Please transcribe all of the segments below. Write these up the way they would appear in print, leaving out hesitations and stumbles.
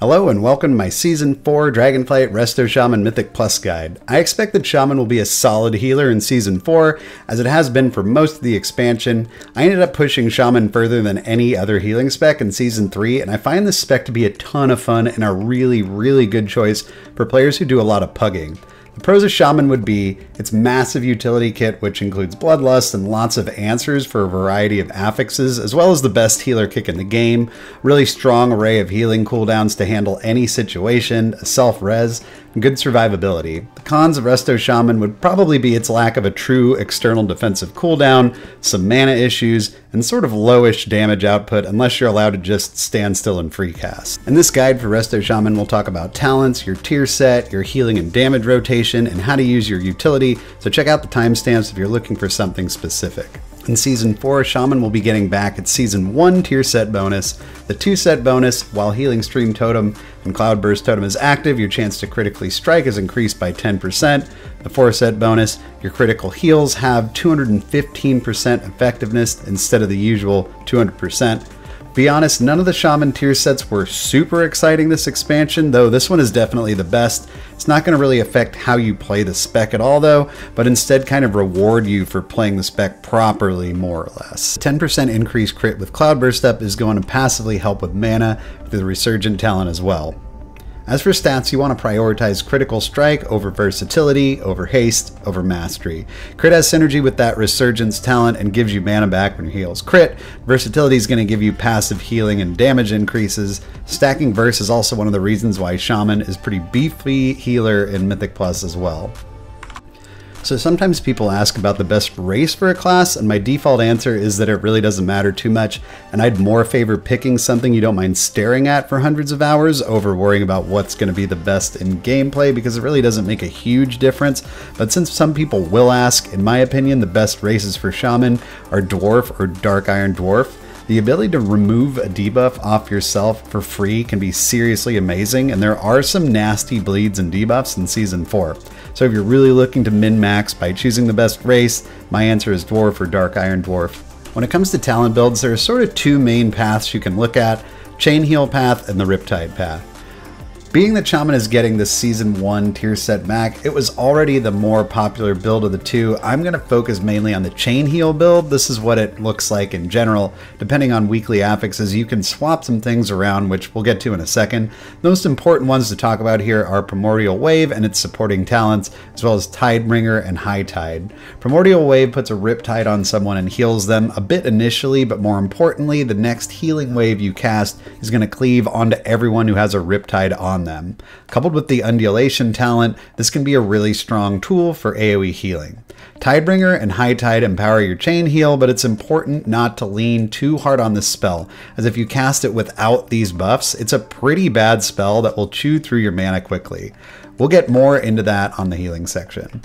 Hello and welcome to my Season 4 Dragonflight Resto Shaman Mythic Plus guide. I expect that Shaman will be a solid healer in Season 4, as it has been for most of the expansion. I ended up pushing Shaman further than any other healing spec in Season 3, and I find this spec to be a ton of fun and a really good choice for players who do a lot of pugging. The pros of Shaman would be its massive utility kit, which includes Bloodlust and lots of answers for a variety of affixes, as well as the best healer kick in the game, really strong array of healing cooldowns to handle any situation, a self-res, and good survivability. The cons of Resto Shaman would probably be its lack of a true external defensive cooldown, some mana issues, and sort of lowish damage output unless you're allowed to just stand still and free cast. In this guide for Resto Shaman, we'll talk about talents, your tier set, your healing and damage rotation, and how to use your utility, so check out the timestamps if you're looking for something specific. In Season 4, Shaman will be getting back its Season 1 tier set bonus, the 2 set bonus, while Healing Stream Totem and Cloudburst Totem is active, your chance to critically strike is increased by 10%, the 4 set bonus, your critical heals have 215% effectiveness instead of the usual 200%. Be honest, none of the Shaman tier sets were super exciting this expansion, though this one is definitely the best. It's not going to really affect how you play the spec at all though, but instead kind of reward you for playing the spec properly, more or less. 10% increased crit with Cloudburst up is going to passively help with mana through the Resurgent talent as well. As for stats, you want to prioritize critical strike over versatility, over haste, over mastery. Crit has synergy with that Resurgence talent and gives you mana back when your heals crit. Versatility is going to give you passive healing and damage increases. Stacking verse is also one of the reasons why Shaman is pretty beefy healer in Mythic Plus as well. So sometimes people ask about the best race for a class, and my default answer is that it really doesn't matter too much, and I'd more favor picking something you don't mind staring at for hundreds of hours over worrying about what's going to be the best in gameplay, because it really doesn't make a huge difference. But since some people will ask, in my opinion, the best races for Shaman are Dwarf or Dark Iron Dwarf. The ability to remove a debuff off yourself for free can be seriously amazing, and there are some nasty bleeds and debuffs in Season 4. So if you're really looking to min-max by choosing the best race, my answer is Dwarf or Dark Iron Dwarf. When it comes to talent builds, there are sort of two main paths you can look at, Chain Heal path and the Riptide path. Being that Shaman is getting the Season 1 tier set back, it was already the more popular build of the two. I'm going to focus mainly on the Chain Heal build. This is what it looks like in general. Depending on weekly affixes, you can swap some things around, which we'll get to in a second. The most important ones to talk about here are Primordial Wave and its supporting talents, as well as Tidebringer and High Tide. Primordial Wave puts a Riptide on someone and heals them a bit initially, but more importantly, the next healing wave you cast is going to cleave onto everyone who has a Riptide on them. Coupled with the Undulation talent, this can be a really strong tool for AoE healing. Tidebringer and High Tide empower your Chain Heal, but it's important not to lean too hard on this spell, as if you cast it without these buffs, it's a pretty bad spell that will chew through your mana quickly. We'll get more into that on the healing section.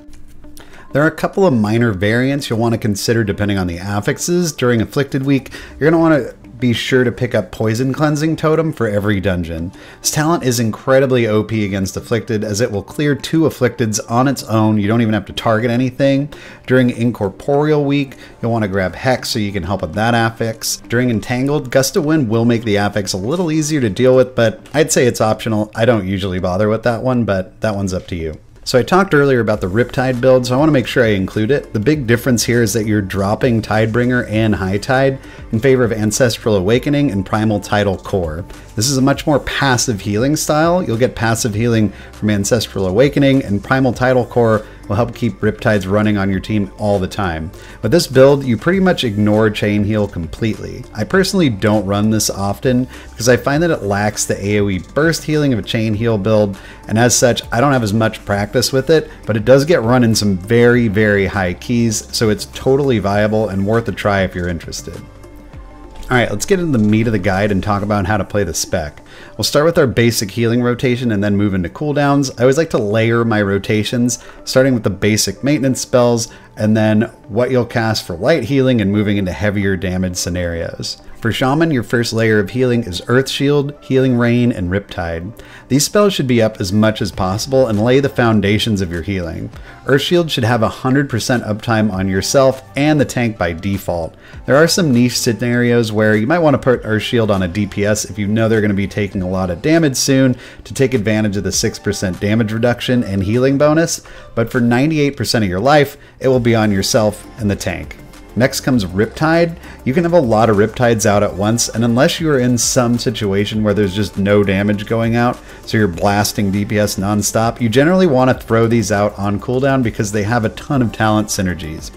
There are a couple of minor variants you'll want to consider depending on the affixes. During Afflicted Week, you're going to want to be sure to pick up Poison Cleansing Totem for every dungeon. This talent is incredibly OP against Afflicted, as it will clear 2 Afflicteds on its own. You don't even have to target anything. During Incorporeal Week, you'll want to grab Hex so you can help with that affix. During Entangled, Gust of Wind will make the affix a little easier to deal with, but I'd say it's optional. I don't usually bother with that one, but that one's up to you. So I talked earlier about the Riptide build, so I want to make sure I include it. The big difference here is that you're dropping Tidebringer and High Tide in favor of Ancestral Awakening and Primal Tidal Core. This is a much more passive healing style. You'll get passive healing from Ancestral Awakening, and Primal Tidal Core will help keep Riptides running on your team all the time. With this build, you pretty much ignore Chain Heal completely. I personally don't run this often because I find that it lacks the AoE burst healing of a Chain Heal build, and as such, I don't have as much practice with it, but it does get run in some very high keys, so it's totally viable and worth a try if you're interested. Alright, let's get into the meat of the guide and talk about how to play the spec. We'll start with our basic healing rotation and then move into cooldowns. I always like to layer my rotations, starting with the basic maintenance spells, and then what you'll cast for light healing and moving into heavier damage scenarios. For Shaman, your first layer of healing is Earth Shield, Healing Rain, and Riptide. These spells should be up as much as possible and lay the foundations of your healing. Earth Shield should have 100% uptime on yourself and the tank by default. There are some niche scenarios where you might want to put Earth Shield on a DPS if you know they're going to be taking a lot of damage soon to take advantage of the 6% damage reduction and healing bonus, but for 98% of your life, it will be on yourself and the tank. Next comes Riptide. You can have a lot of Riptides out at once, and unless you are in some situation where there's just no damage going out, so you're blasting DPS nonstop, you generally want to throw these out on cooldown because they have a ton of talent synergies.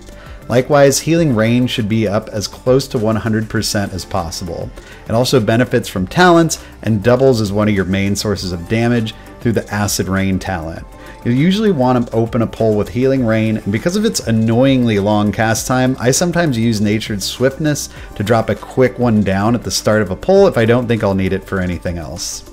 Likewise, Healing Rain should be up as close to 100% as possible. It also benefits from talents and doubles as one of your main sources of damage through the Acid Rain talent. You'll usually want to open a pull with Healing Rain, and because of its annoyingly long cast time, I sometimes use Nature's Swiftness to drop a quick one down at the start of a pull if I don't think I'll need it for anything else.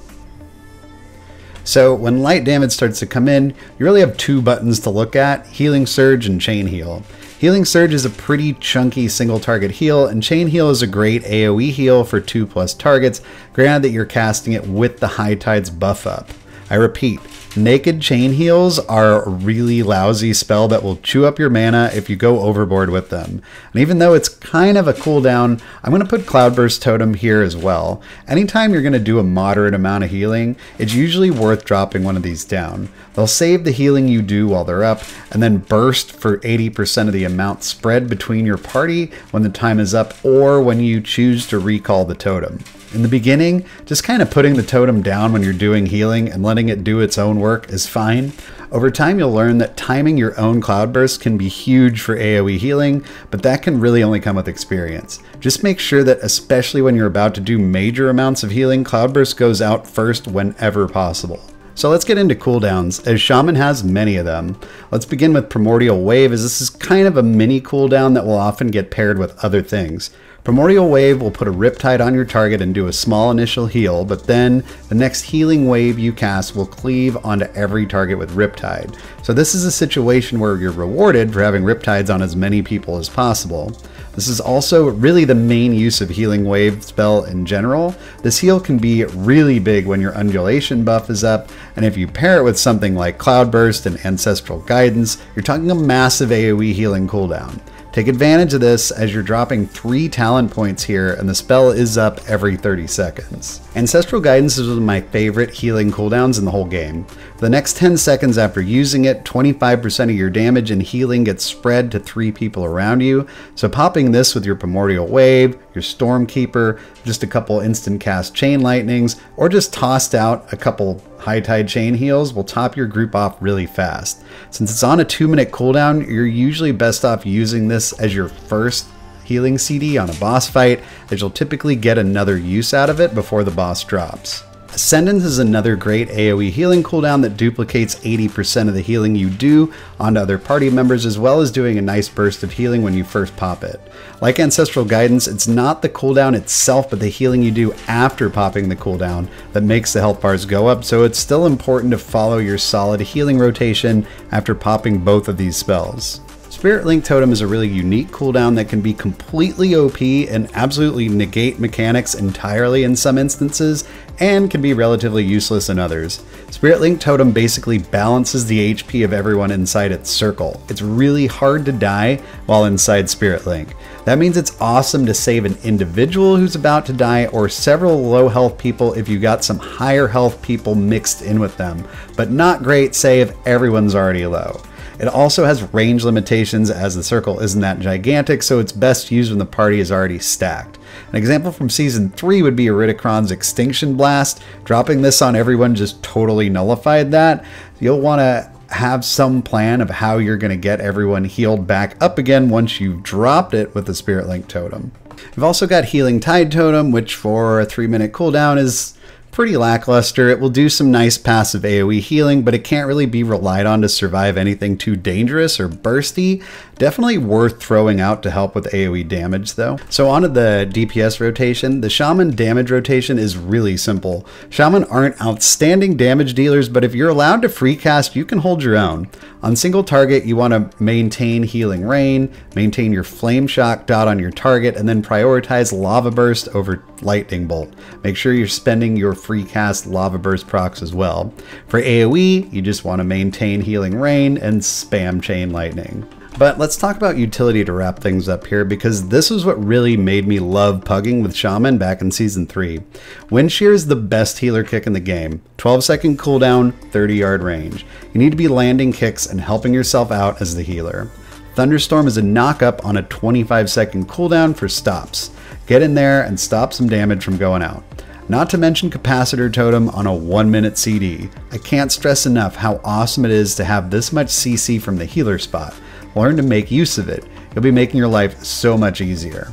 So when light damage starts to come in, you really have two buttons to look at, Healing Surge and Chain Heal. Healing Surge is a pretty chunky single target heal, and Chain Heal is a great AoE heal for 2+ targets, granted that you're casting it with the High Tide's buff up. I repeat, naked chain heals are a really lousy spell that will chew up your mana if you go overboard with them. And even though it's kind of a cooldown, I'm going to put Cloudburst Totem here as well. Anytime you're going to do a moderate amount of healing, it's usually worth dropping one of these down. They'll save the healing you do while they're up, and then burst for 80% of the amount spread between your party when the time is up or when you choose to recall the totem. In the beginning, just kind of putting the totem down when you're doing healing and letting it do its own work is fine. Over time, you'll learn that timing your own cloudburst can be huge for AoE healing, but that can really only come with experience. Just make sure that, especially when you're about to do major amounts of healing, cloudburst goes out first whenever possible. So let's get into cooldowns, as Shaman has many of them. Let's begin with Primordial Wave, as this is kind of a mini cooldown that will often get paired with other things. Primordial Wave will put a Riptide on your target and do a small initial heal, but then the next healing wave you cast will cleave onto every target with Riptide. So this is a situation where you're rewarded for having Riptides on as many people as possible. This is also really the main use of Healing Wave spell in general. This heal can be really big when your Undulation buff is up, and if you pair it with something like Cloudburst and Ancestral Guidance, you're talking a massive AoE healing cooldown. Take advantage of this as you're dropping 3 talent points here, and the spell is up every 30 seconds. Ancestral Guidance is one of my favorite healing cooldowns in the whole game. For the next 10 seconds after using it, 25% of your damage and healing gets spread to 3 people around you, so popping this with your Primordial Wave, your Stormkeeper, just a couple instant cast Chain Lightnings, or just tossed out a couple High Tide Chain Heals will top your group off really fast. Since it's on a 2-minute cooldown, you're usually best off using this as your first healing CD on a boss fight, as you'll typically get another use out of it before the boss drops. Ascendance is another great AoE healing cooldown that duplicates 80% of the healing you do onto other party members, as well as doing a nice burst of healing when you first pop it. Like Ancestral Guidance, it's not the cooldown itself, but the healing you do after popping the cooldown that makes the health bars go up, so it's still important to follow your solid healing rotation after popping both of these spells. Spirit Link Totem is a really unique cooldown that can be completely OP and absolutely negate mechanics entirely in some instances, and can be relatively useless in others. Spirit Link Totem basically balances the HP of everyone inside its circle. It's really hard to die while inside Spirit Link. That means it's awesome to save an individual who's about to die, or several low health people if you got some higher health people mixed in with them, but not great, say, if everyone's already low. It also has range limitations, as the circle isn't that gigantic, so it's best used when the party is already stacked. An example from Season 3 would be Riddichron's Extinction Blast. Dropping this on everyone just totally nullified that. You'll want to have some plan of how you're going to get everyone healed back up again once you've dropped it with the Spirit Link Totem. You've also got Healing Tide Totem, which for a 3-minute cooldown is pretty lackluster. It will do some nice passive AoE healing, but it can't really be relied on to survive anything too dangerous or bursty. Definitely worth throwing out to help with AoE damage though. So onto the DPS rotation. The Shaman damage rotation is really simple. Shaman aren't outstanding damage dealers, but if you're allowed to free cast, you can hold your own. On single target, you want to maintain Healing Rain, maintain your Flame Shock dot on your target, and then prioritize Lava Burst over Lightning Bolt. Make sure you're spending your free cast Lava Burst procs as well. For AoE, you just want to maintain Healing Rain and spam Chain Lightning. But let's talk about utility to wrap things up here, because this is what really made me love pugging with Shaman back in Season 3. Wind Shear is the best healer kick in the game. 12-second cooldown, 30-yard range. You need to be landing kicks and helping yourself out as the healer. Thunderstorm is a knock-up on a 25-second cooldown for stops. Get in there and stop some damage from going out. Not to mention Capacitor Totem on a 1-minute CD. I can't stress enough how awesome it is to have this much CC from the healer spot. Learn to make use of it. You'll be making your life so much easier.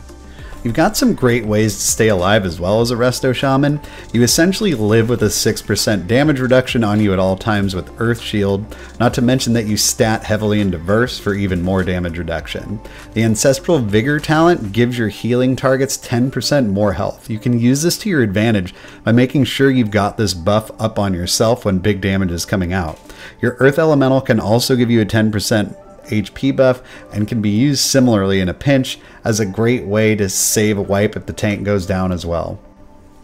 You've got some great ways to stay alive as well as a Resto Shaman. You essentially live with a 6% damage reduction on you at all times with Earth Shield, not to mention that you stat heavily into Verse for even more damage reduction. The Ancestral Vigor talent gives your healing targets 10% more health. You can use this to your advantage by making sure you've got this buff up on yourself when big damage is coming out. Your Earth Elemental can also give you a 10% HP buff and can be used similarly in a pinch as a great way to save a wipe if the tank goes down as well.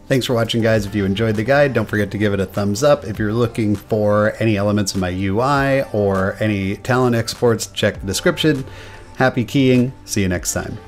Thanks for watching, guys. If you enjoyed the guide, don't forget to give it a thumbs up. If you're looking for any elements of my UI or any talent exports, check the description. Happy keying. See you next time.